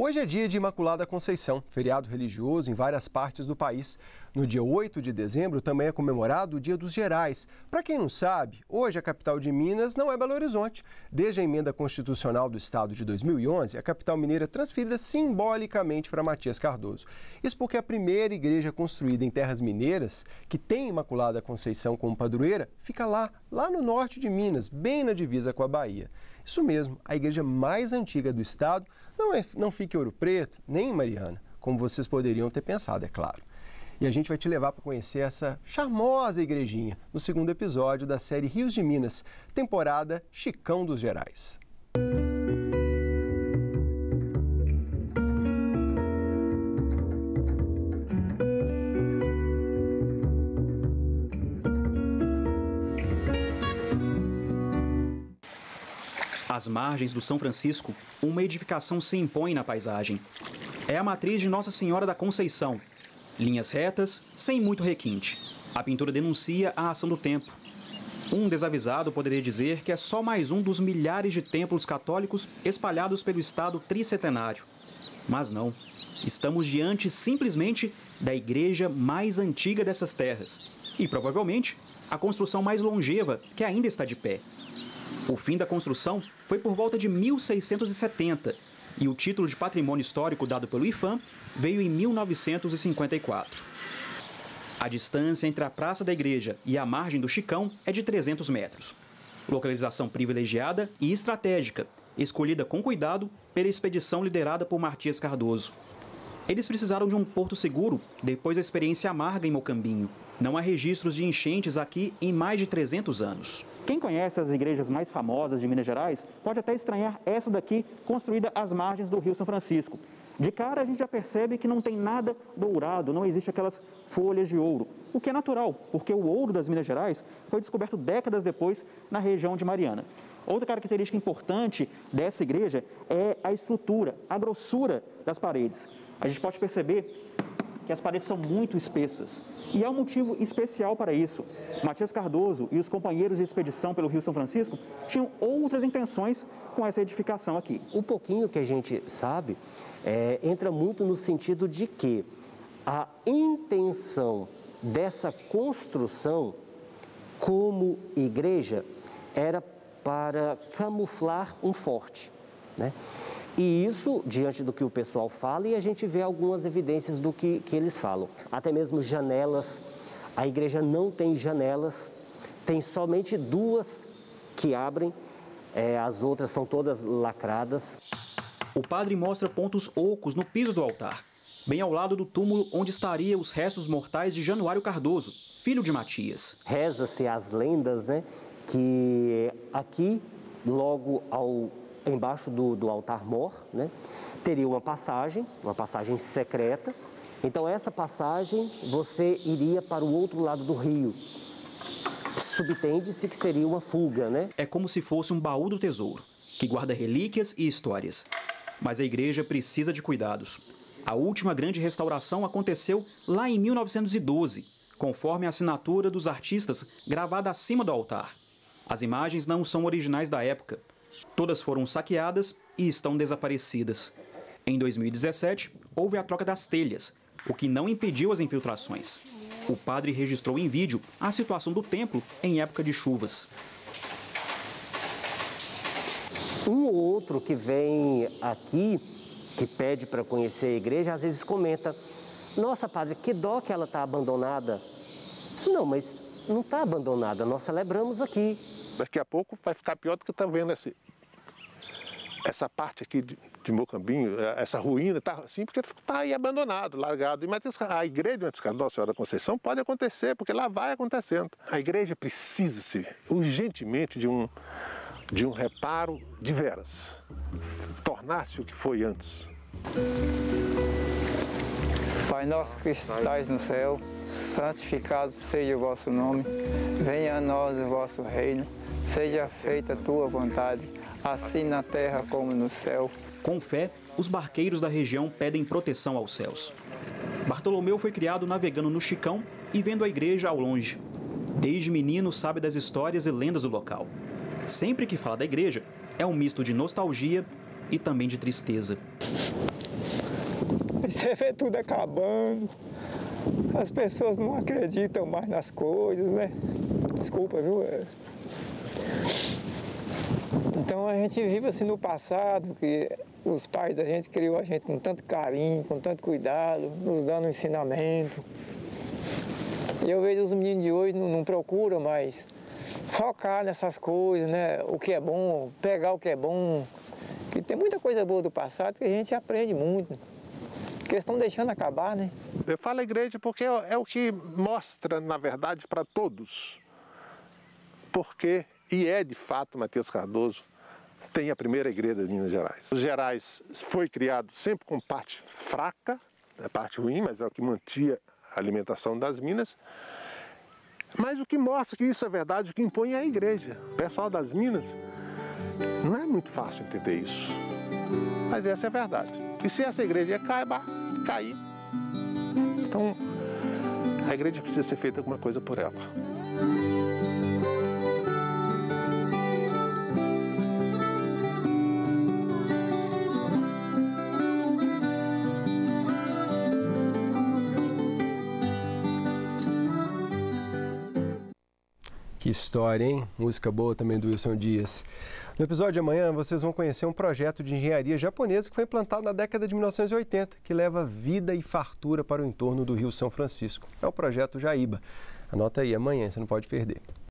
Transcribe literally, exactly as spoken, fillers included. Hoje é dia de Imaculada Conceição, feriado religioso em várias partes do país. No dia oito de dezembro também é comemorado o Dia dos Gerais. Para quem não sabe, hoje a capital de Minas não é Belo Horizonte. Desde a Emenda Constitucional do Estado de dois mil e onze, a capital mineira é transferida simbolicamente para Matias Cardoso. Isso porque a primeira igreja construída em terras mineiras, que tem Imaculada Conceição como padroeira, fica lá, lá no norte de Minas, bem na divisa com a Bahia. Isso mesmo, a igreja mais antiga do estado não, é, não fica em Ouro Preto, nem em Mariana, como vocês poderiam ter pensado, é claro. E a gente vai te levar para conhecer essa charmosa igrejinha no segundo episódio da série Rios de Minas, temporada Chicão dos Gerais. Às margens do São Francisco, uma edificação se impõe na paisagem. É a matriz de Nossa Senhora da Conceição. Linhas retas, sem muito requinte. A pintura denuncia a ação do tempo. Um desavisado poderia dizer que é só mais um dos milhares de templos católicos espalhados pelo estado tricentenário. Mas não. Estamos diante, simplesmente, da igreja mais antiga dessas terras. E, provavelmente, a construção mais longeva, que ainda está de pé. O fim da construção foi por volta de mil seiscentos e setenta, e o título de patrimônio histórico dado pelo IPHAN veio em mil novecentos e cinquenta e quatro. A distância entre a Praça da Igreja e a margem do Chicão é de trezentos metros. Localização privilegiada e estratégica, escolhida com cuidado pela expedição liderada por Matias Cardoso. Eles precisaram de um porto seguro depois da experiência amarga em Mocambinho. Não há registros de enchentes aqui em mais de trezentos anos. Quem conhece as igrejas mais famosas de Minas Gerais pode até estranhar essa daqui, construída às margens do Rio São Francisco. De cara, a gente já percebe que não tem nada dourado, não existe aquelas folhas de ouro. O que é natural, porque o ouro das Minas Gerais foi descoberto décadas depois na região de Mariana. Outra característica importante dessa igreja é a estrutura, a grossura das paredes. A gente pode perceber que as paredes são muito espessas. E há um motivo especial para isso. Matias Cardoso e os companheiros de expedição pelo Rio São Francisco tinham outras intenções com essa edificação aqui. O pouquinho que a gente sabe é, entra muito no sentido de que a intenção dessa construção como igreja era para camuflar um forte, né? E isso, diante do que o pessoal fala, e a gente vê algumas evidências do que, que eles falam. Até mesmo janelas. A igreja não tem janelas, tem somente duas que abrem, é, as outras são todas lacradas. O padre mostra pontos ocos no piso do altar, bem ao lado do túmulo onde estaria os restos mortais de Januário Cardoso, filho de Matias. Reza-se as lendas, né, que aqui, logo ao... embaixo do, do altar-mor, né, teria uma passagem, uma passagem secreta. Então, essa passagem, você iria para o outro lado do rio. Subtende-se que seria uma fuga, né? É como se fosse um baú do tesouro, que guarda relíquias e histórias. Mas a igreja precisa de cuidados. A última grande restauração aconteceu lá em mil novecentos e doze, conforme a assinatura dos artistas gravada acima do altar. As imagens não são originais da época. Todas foram saqueadas e estão desaparecidas. Em dois mil e dezessete, houve a troca das telhas, o que não impediu as infiltrações. O padre registrou em vídeo a situação do templo em época de chuvas. Um ou outro que vem aqui, que pede para conhecer a igreja, às vezes comenta: nossa, padre, que dó que ela está abandonada. Disse: não, mas não está abandonada, nós celebramos aqui. Daqui a pouco vai ficar pior do que está vendo esse, essa parte aqui de, de Mocambinho, essa ruína, tá, assim, porque está aí abandonado, largado. E a igreja de Nossa Senhora da Conceição pode acontecer, porque lá vai acontecendo. A igreja precisa-se urgentemente de um, de um reparo de veras, tornar-se o que foi antes. Pai nosso que estais no céu, santificado seja o vosso nome, venha a nós o vosso reino, seja feita a tua vontade, assim na terra como no céu. Com fé, os barqueiros da região pedem proteção aos céus. Bartolomeu foi criado navegando no Chicão e vendo a igreja ao longe. Desde menino sabe das histórias e lendas do local. Sempre que fala da igreja, é um misto de nostalgia e também de tristeza. E você vê tudo acabando, as pessoas não acreditam mais nas coisas, né? Desculpa, viu? Então a gente vive assim no passado, que os pais da gente criou a gente com tanto carinho, com tanto cuidado, nos dando um ensinamento. E eu vejo os meninos de hoje não, não procuram mais focar nessas coisas, né? O que é bom, pegar o que é bom. E tem muita coisa boa do passado que a gente aprende muito, porque eles estão deixando acabar, né? Eu falo a igreja porque é o que mostra, na verdade, para todos. Porque, e é de fato, Matias Cardoso tem a primeira igreja de Minas Gerais. Os Gerais foi criado sempre com parte fraca, a parte ruim, mas é o que mantinha a alimentação das minas. Mas o que mostra que isso é verdade, o que impõe é a igreja. O pessoal das minas... Não é muito fácil entender isso, mas essa é a verdade. E se essa igreja cair, cair, então a igreja precisa ser feita alguma coisa por ela. Que história, hein? Música boa também do Wilson Dias. No episódio de amanhã, vocês vão conhecer um projeto de engenharia japonesa que foi implantado na década de mil novecentos e oitenta, que leva vida e fartura para o entorno do Rio São Francisco. É o projeto Jaíba. Anota aí, amanhã, você não pode perder.